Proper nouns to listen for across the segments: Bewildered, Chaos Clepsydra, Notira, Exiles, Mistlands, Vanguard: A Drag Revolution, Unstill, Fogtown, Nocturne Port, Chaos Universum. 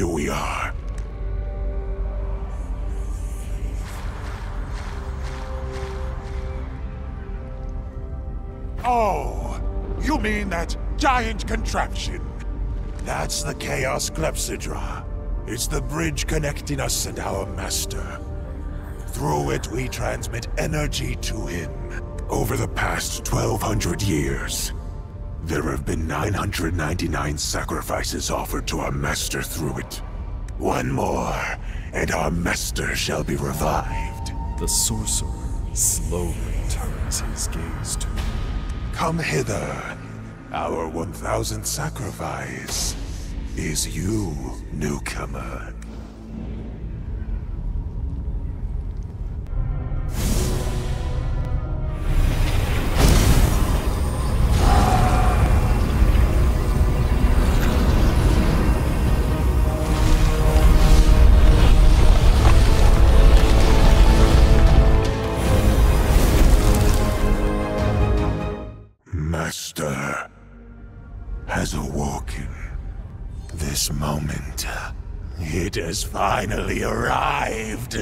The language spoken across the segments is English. here we are. Oh, you mean that giant contraption? That's the Chaos Clepsydra. It's the bridge connecting us and our master. Through it, we transmit energy to him. Over the past 1,200 years, there have been 999 sacrifices offered to our master through it. One more, and our master shall be revived. The sorcerer slowly turns his gaze to him. Come hither. Our 1,000th sacrifice is you, newcomer. It has finally arrived!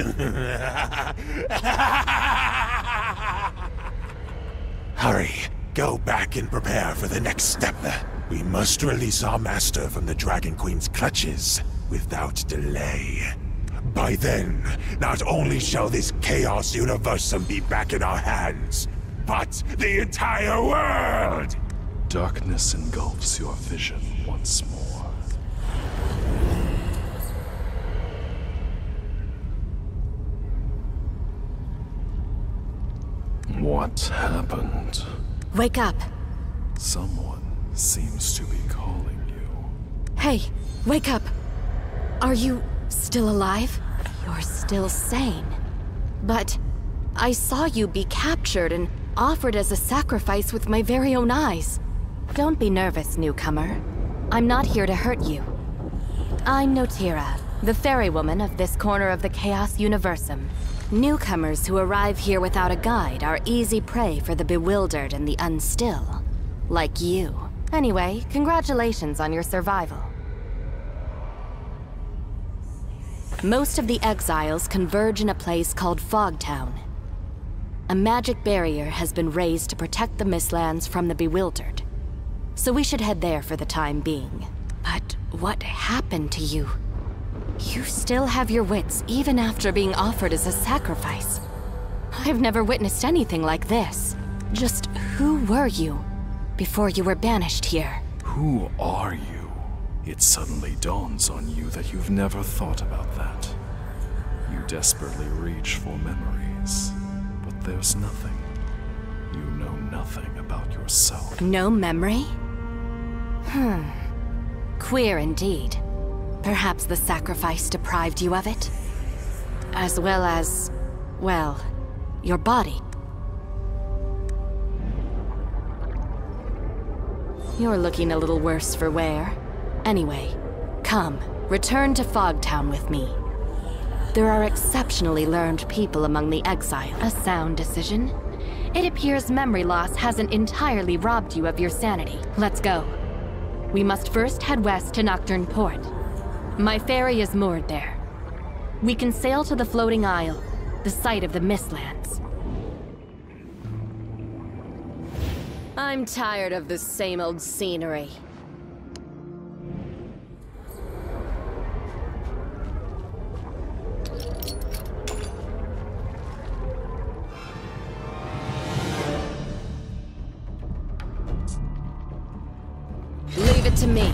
Hurry, go back and prepare for the next step. We must release our master from the Dragon Queen's clutches without delay. By then, not only shall this Chaos Universum be back in our hands, but the entire world! Darkness engulfs your vision once more. What happened? Wake up! Someone seems to be calling you. Hey, wake up! Are you still alive? You're still sane. But I saw you be captured and offered as a sacrifice with my very own eyes. Don't be nervous, newcomer. I'm not here to hurt you. I'm Notira, the fairy woman of this corner of the Chaos Universum. Newcomers who arrive here without a guide are easy prey for the bewildered and the unstill, like you. Anyway, congratulations on your survival. Most of the exiles converge in a place called Fogtown. A magic barrier has been raised to protect the Mistlands from the bewildered, so we should head there for the time being. But what happened to you? You still have your wits, even after being offered as a sacrifice. I've never witnessed anything like this. Just who were you before you were banished here? Who are you? It suddenly dawns on you that you've never thought about that. You desperately reach for memories, but there's nothing. You know nothing about yourself. No memory? Queer indeed. Perhaps the sacrifice deprived you of it? As well as, well, your body. You're looking a little worse for wear. Anyway, come, return to Fogtown with me. There are exceptionally learned people among the exile. A sound decision. It appears memory loss hasn't entirely robbed you of your sanity. Let's go. We must first head west to Nocturne Port. My ferry is moored there. We can sail to the floating isle, the site of the Mistlands. I'm tired of this same old scenery. Leave it to me.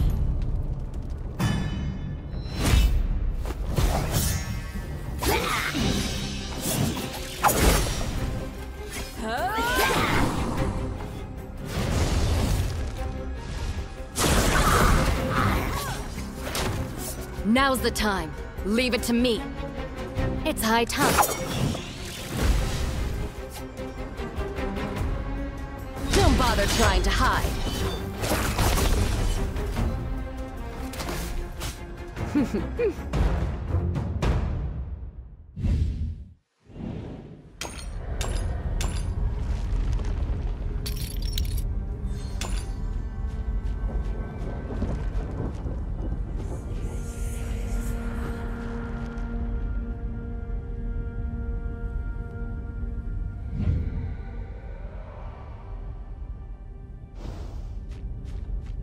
Now's the time. Leave it to me. It's high time. Don't bother trying to hide.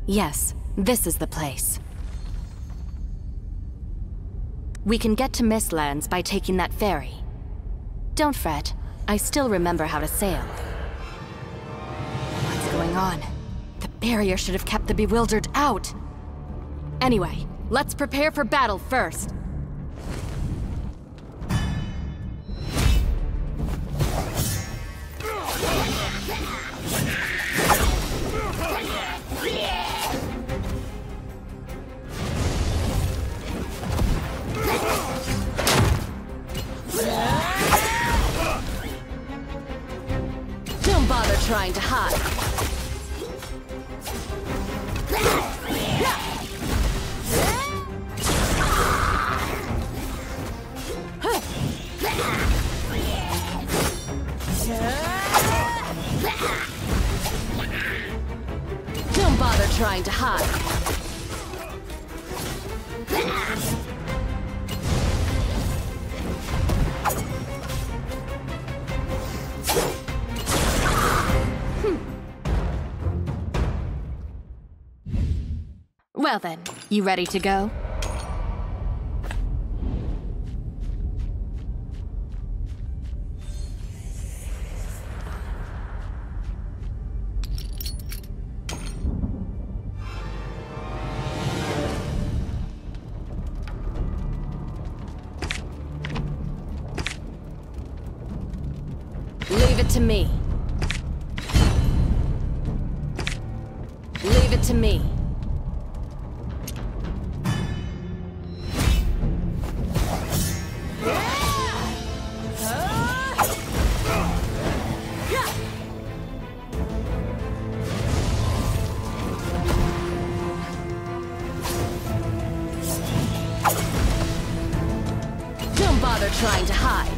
Yes, this is the place. We can get to Mistlands by taking that ferry. Don't fret, I still remember how to sail. What's going on? The barrier should have kept the Bewildered out! Anyway, let's prepare for battle first! Don't bother trying to hide. Don't bother trying to hide. Well then, you ready to go? Leave it to me. Leave it to me. Don't bother trying to hide.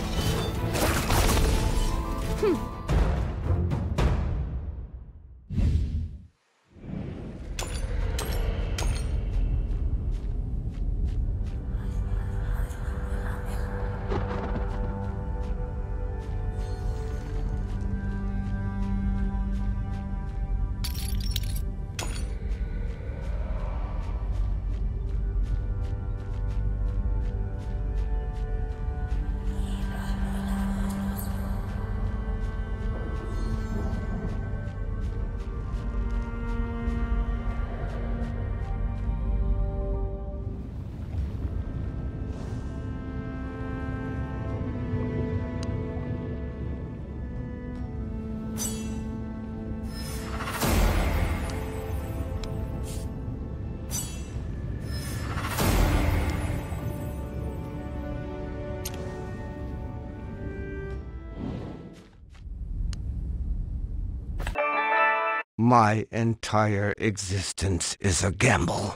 My entire existence is a gamble.